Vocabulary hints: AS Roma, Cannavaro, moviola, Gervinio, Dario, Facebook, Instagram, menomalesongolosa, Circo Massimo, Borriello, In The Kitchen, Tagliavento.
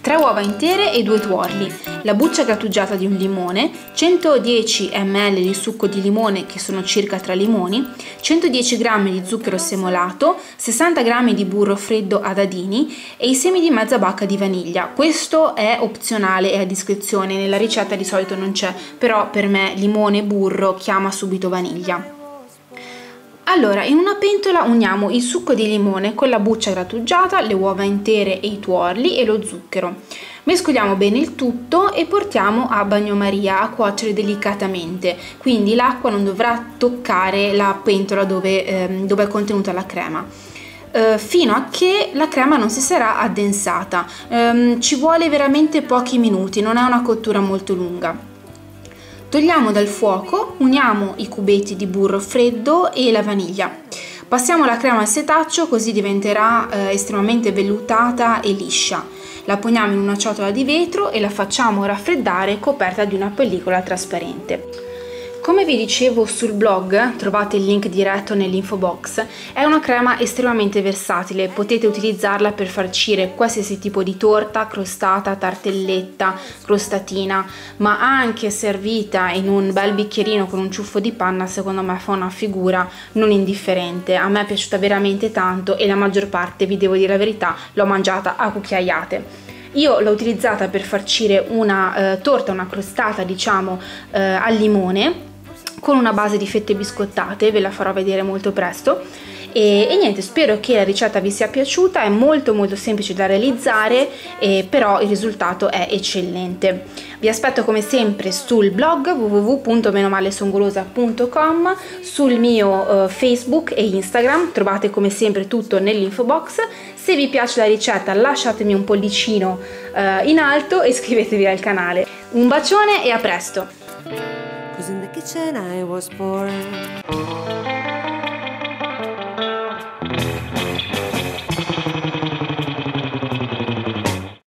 3 uova intere e 2 tuorli, la buccia grattugiata di un limone, 110 ml di succo di limone che sono circa 3 limoni, 110 g di zucchero semolato, 60 g di burro freddo a dadini e i semi di mezza bacca di vaniglia. Questo è opzionale e a discrezione, nella ricetta di solito non c'è, però per me limone, burro, chiama subito vaniglia. Allora, in una pentola uniamo il succo di limone con la buccia grattugiata, le uova intere e i tuorli e lo zucchero. Mescoliamo bene il tutto e portiamo a bagnomaria a cuocere delicatamente, quindi l'acqua non dovrà toccare la pentola dove è contenuta la crema, fino a che la crema non si sarà addensata. Ci vuole veramente pochi minuti, non è una cottura molto lunga. Togliamo dal fuoco, uniamo i cubetti di burro freddo e la vaniglia. Passiamo la crema al setaccio, così diventerà estremamente vellutata e liscia. La poniamo in una ciotola di vetro e la facciamo raffreddare coperta di una pellicola trasparente. Come vi dicevo sul blog, trovate il link diretto nell'info box, è una crema estremamente versatile, potete utilizzarla per farcire qualsiasi tipo di torta, crostata, tartelletta, crostatina, ma anche servita in un bel bicchierino con un ciuffo di panna, secondo me fa una figura non indifferente. A me è piaciuta veramente tanto e la maggior parte, vi devo dire la verità, l'ho mangiata a cucchiaiate. Io l'ho utilizzata per farcire una torta, una crostata diciamo al limone, con una base di fette biscottate, ve la farò vedere molto presto. E niente, spero che la ricetta vi sia piaciuta, è molto semplice da realizzare, però il risultato è eccellente. Vi aspetto come sempre sul blog www.menomalesongolosa.com, sul mio Facebook e Instagram, trovate come sempre tutto nell'info box. Se vi piace la ricetta lasciatemi un pollicino in alto e iscrivetevi al canale. Un bacione e a presto! In the kitchen I was born.